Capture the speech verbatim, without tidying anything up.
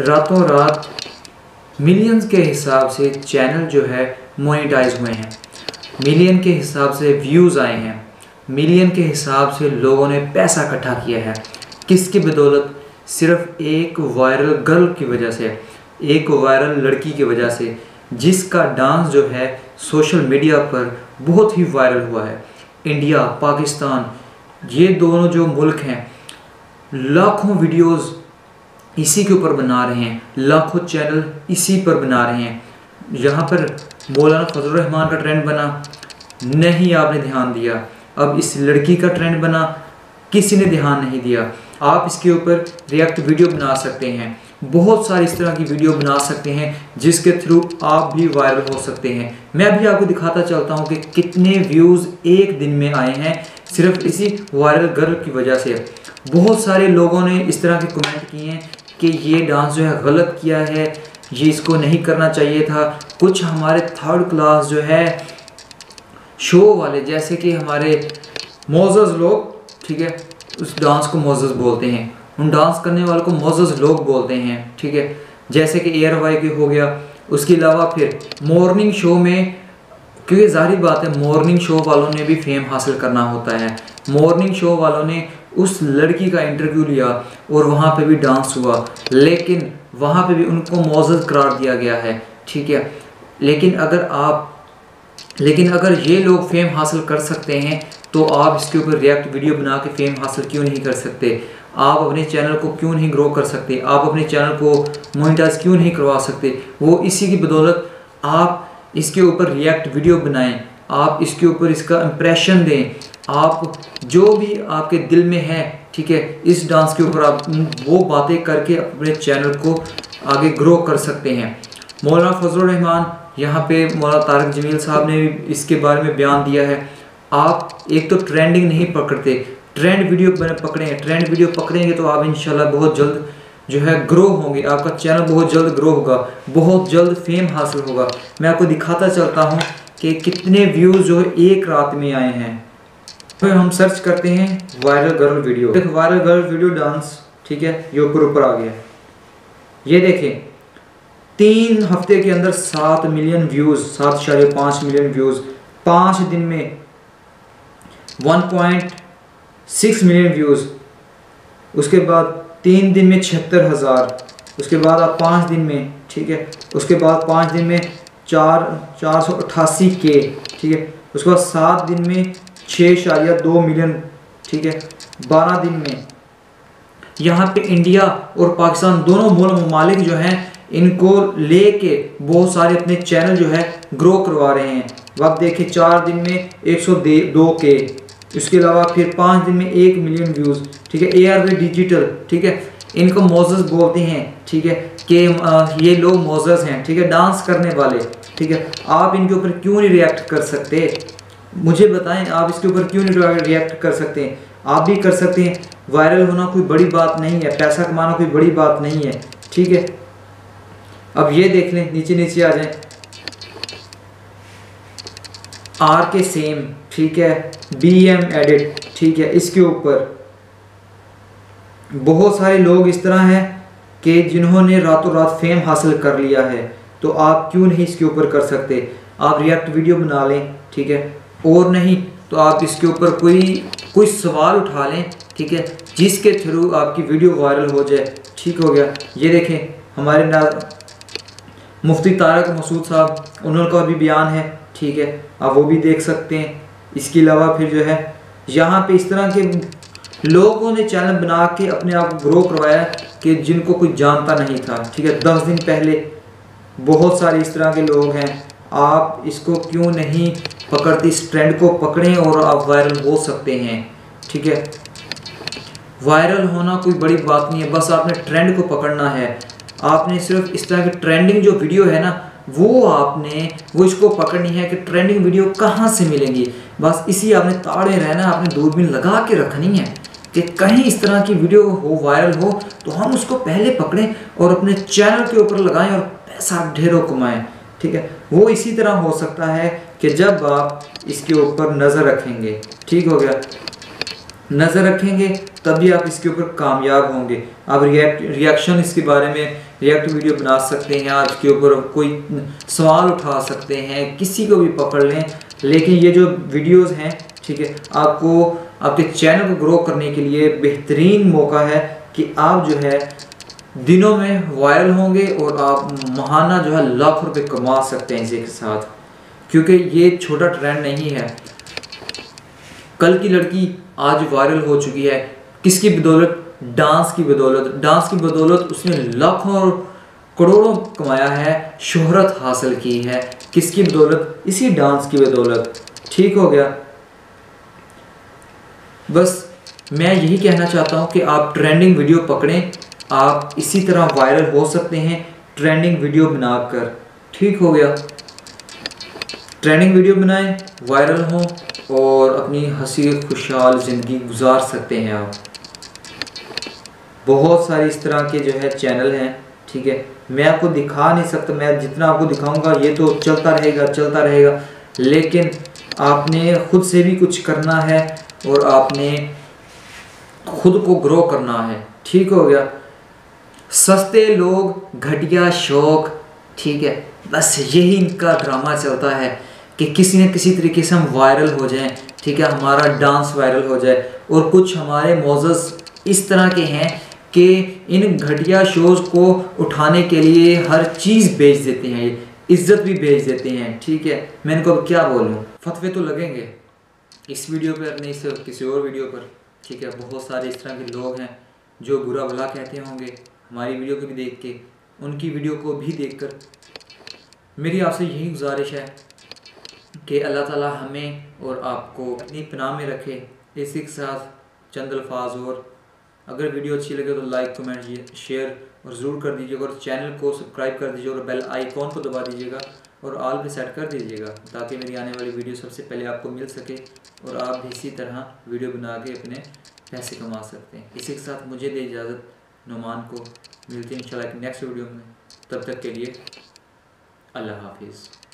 रातों रात मिलियंस के हिसाब से चैनल जो है मोनेटाइज हुए हैं, मिलियन के हिसाब से व्यूज़ आए हैं, मिलियन के हिसाब से लोगों ने पैसा इकट्ठा किया है। किसकी बदौलत? सिर्फ एक वायरल गर्ल की वजह से, एक वायरल लड़की की वजह से, जिसका डांस जो है सोशल मीडिया पर बहुत ही वायरल हुआ है। इंडिया, पाकिस्तान, ये दोनों जो मुल्क हैं लाखों वीडियोस इसी के ऊपर बना रहे हैं, लाखों चैनल इसी पर बना रहे हैं। यहाँ पर मौलाना फजलुर रहमान का ट्रेंड बना, नहीं आपने ध्यान दिया। अब इस लड़की का ट्रेंड बना, किसी ने ध्यान नहीं दिया। आप इसके ऊपर रिएक्ट वीडियो बना सकते हैं, बहुत सारी इस तरह की वीडियो बना सकते हैं जिसके थ्रू आप भी वायरल हो सकते हैं। मैं भी आपको दिखाता चलता हूं कि कितने व्यूज़ एक दिन में आए हैं सिर्फ इसी वायरल गर्ल की वजह से। बहुत सारे लोगों ने इस तरह के कमेंट किए हैं कि ये डांस जो है गलत किया है, ये इसको नहीं करना चाहिए था। कुछ हमारे थर्ड क्लास जो है शो वाले, जैसे कि हमारे मोज़ज़ लोग, ठीक है, उस डांस को मोज़ज़ बोलते हैं, उन डांस करने वालों को मोज़ज़ लोग बोलते हैं, ठीक है, जैसे कि एयर वाई के हो गया। उसके अलावा फिर मॉर्निंग शो में, क्योंकि जाहिर बात है मॉर्निंग शो वालों ने भी फेम हासिल करना होता है, मॉर्निंग शो वालों ने उस लड़की का इंटरव्यू लिया और वहाँ पे भी डांस हुआ, लेकिन वहाँ पे भी उनको मोज़ज़ करार दिया गया है, ठीक है। लेकिन अगर आप लेकिन अगर ये लोग फेम हासिल कर सकते हैं तो आप इसके ऊपर रिएक्ट वीडियो बना के फेम हासिल क्यों नहीं कर सकते? आप अपने चैनल को क्यों नहीं ग्रो कर सकते? आप अपने चैनल को मोनेटाइज क्यों नहीं करवा सकते? वो इसी की बदौलत। आप इसके ऊपर रिएक्ट वीडियो बनाएं, आप इसके ऊपर इसका इम्प्रेशन दें, आप जो भी आपके दिल में है, ठीक है, इस डांस के ऊपर आप वो बातें करके अपने चैनल को आगे ग्रो कर सकते हैं। मौलाना फजलुर रहमान, यहाँ पे मौलाना तारिक जमील साहब ने भी इसके बारे में बयान दिया है। आप एक तो ट्रेंडिंग नहीं पकड़ते, ट्रेंड वीडियो पकड़ें। ट्रेंड वीडियो पकड़ेंगे तो आप इंशाल्लाह बहुत जल्द जो है ग्रो होंगे, आपका चैनल बहुत जल्द ग्रो होगा, बहुत जल्द फेम हासिल होगा। मैं आपको दिखाता चलता हूँ कि कितने व्यूज़ जो एक रात में आए हैं। फिर हम सर्च करते हैं वायरल गर्ल वीडियो, देखो वायरल गर्ल वीडियो डांस, ठीक है, ये ऊपर ऊपर आ गया। ये देखें, तीन हफ्ते के अंदर सात मिलियन व्यूज़, सात इशारे पाँच मिलियन व्यूज़, पाँच दिन में one point six million views, उसके बाद तीन दिन में छिहत्तर हज़ार, उसके बाद आप पाँच दिन में, ठीक है, उसके बाद पाँच दिन में चार चार सौ अट्ठासी के, ठीक है, उसके बाद सात दिन में छः शारिया दो मिलियन, ठीक है, बारह दिन में। यहाँ पे इंडिया और पाकिस्तान दोनों मुल्क जो हैं इनको ले के बहुत सारे अपने चैनल जो है ग्रो करवा रहे हैं। वक्त देखिए, चार दिन में एक सौ दो के, इसके अलावा फिर पाँच दिन में एक मिलियन व्यूज़, ठीक है, ए आर वी डिजिटल, ठीक है, इनको मोज़ज़ बोलते हैं, ठीक है, कि ये लोग मोज़ज़ हैं, ठीक है, डांस करने वाले, ठीक है। आप इनके ऊपर क्यों नहीं रिएक्ट कर सकते? मुझे बताएं, आप इसके ऊपर क्यों नहीं रिएक्ट कर सकते हैं? आप भी कर सकते हैं। वायरल होना कोई बड़ी बात नहीं है, पैसा कमाना कोई बड़ी बात नहीं है, ठीक है। अब ये देख लें, नीचे नीचे आ जाए, आर के सेम, ठीक है, बी एम एडिट, ठीक है, इसके ऊपर बहुत सारे लोग इस तरह हैं कि जिन्होंने रातों रात फेम हासिल कर लिया है। तो आप क्यों नहीं इसके ऊपर कर सकते? आप रिएक्ट वीडियो बना लें, ठीक है, और नहीं तो आप इसके ऊपर कोई कोई सवाल उठा लें, ठीक है, जिसके थ्रू आपकी वीडियो वायरल हो जाए, ठीक हो गया। ये देखें, हमारे ना मुफ्ती तारक मसूद साहब, उनका भी बयान है, ठीक है, आप वो भी देख सकते हैं। इसके अलावा फिर जो है यहाँ पे इस तरह के लोगों ने चैनल बना के अपने आप को ग्रो करवाया कि जिनको कोई जानता नहीं था, ठीक है, दस दिन पहले। बहुत सारे इस तरह के लोग हैं, आप इसको क्यों नहीं पकड़ते? इस ट्रेंड को पकड़ें और आप वायरल हो सकते हैं, ठीक है। वायरल होना कोई बड़ी बात नहीं है, बस आपने ट्रेंड को पकड़ना है। आपने सिर्फ इस तरह की ट्रेंडिंग जो वीडियो है ना, वो आपने वो इसको पकड़नी है कि ट्रेंडिंग वीडियो कहाँ से मिलेंगी। बस इसी आपने ताड़ में रहना, आपने दूरबीन लगा के रखनी है कि कहीं इस तरह की वीडियो हो, वायरल हो, तो हम उसको पहले पकड़ें और अपने चैनल के ऊपर लगाएं और पैसा ढेरों कमाएं, ठीक है। वो इसी तरह हो सकता है कि जब आप इसके ऊपर नज़र रखेंगे, ठीक हो गया, नज़र रखेंगे तभी आप इसके ऊपर कामयाब होंगे। आप रिएक्ट रिएक्शन इसके बारे में रिएक्ट वीडियो बना सकते हैं, आज के ऊपर कोई सवाल उठा सकते हैं, किसी को भी पकड़ लें। लेकिन ये जो वीडियोस हैं, ठीक है, आपको आपके चैनल को ग्रो करने के लिए बेहतरीन मौका है कि आप जो है दिनों में वायरल होंगे और आप महाना जो है लाखों रुपए कमा सकते हैं इसी के साथ, क्योंकि ये छोटा ट्रेंड नहीं है। कल की लड़की आज वायरल हो चुकी है, किसकी बदौलत? डांस की बदौलत। डांस की बदौलत उसने लाखों और करोड़ों कमाया है, शोहरत हासिल की है। किसकी बदौलत? इसी डांस की बदौलत। ठीक हो गया। बस मैं यही कहना चाहता हूँ कि आप ट्रेंडिंग वीडियो पकड़ें, आप इसी तरह वायरल हो सकते हैं ट्रेंडिंग वीडियो बनाकर। ठीक हो गया। ट्रेंडिंग वीडियो बनाएं, वायरल हों और अपनी हंसी खुशहाल ज़िंदगी गुजार सकते हैं आप। बहुत सारी इस तरह के जो है चैनल हैं, ठीक है, मैं आपको दिखा नहीं सकता। मैं जितना आपको दिखाऊंगा ये तो चलता रहेगा चलता रहेगा, लेकिन आपने खुद से भी कुछ करना है और आपने खुद को ग्रो करना है। ठीक हो गया। सस्ते लोग, घटिया शौक, ठीक है, बस यही इनका ड्रामा चलता है कि किसी न किसी तरीके से हम वायरल हो जाएं, ठीक है, हमारा डांस वायरल हो जाए। और कुछ हमारे मौजज़ इस तरह के हैं कि इन घटिया शोज़ को उठाने के लिए हर चीज़ बेच देते हैं, ये इज़्ज़त भी बेच देते हैं। ठीक है, मैं इनको अब क्या बोलूँ? फतवे तो लगेंगे इस वीडियो पर नहीं, सिर्फ किसी और वीडियो पर। ठीक है, बहुत सारे इस तरह के लोग हैं जो बुरा भला कहते होंगे हमारी वीडियो को भी देख के, उनकी वीडियो को भी देखकर। मेरी आपसे यही गुजारिश है कि अल्लाह ताला हमें और आपको अपनी पनाह में रखे। इसी के साथ चंद अल्फाज और, अगर वीडियो अच्छी लगे तो लाइक कमेंट शेयर और ज़रूर कर दीजिएगा और चैनल को सब्सक्राइब कर दीजिएगा और बेल आइकॉन को दबा दीजिएगा और ऑल पे सेट कर दीजिएगा ताकि मेरी आने वाली वीडियो सबसे पहले आपको मिल सके और आप भी इसी तरह वीडियो बना के अपने पैसे कमा सकते हैं। इसी के साथ मुझे दे इजाज़त, नौमान को मिलते हैं इंशाल्लाह नेक्स्ट वीडियो में। तब तक के लिए अल्लाह हाफिज़।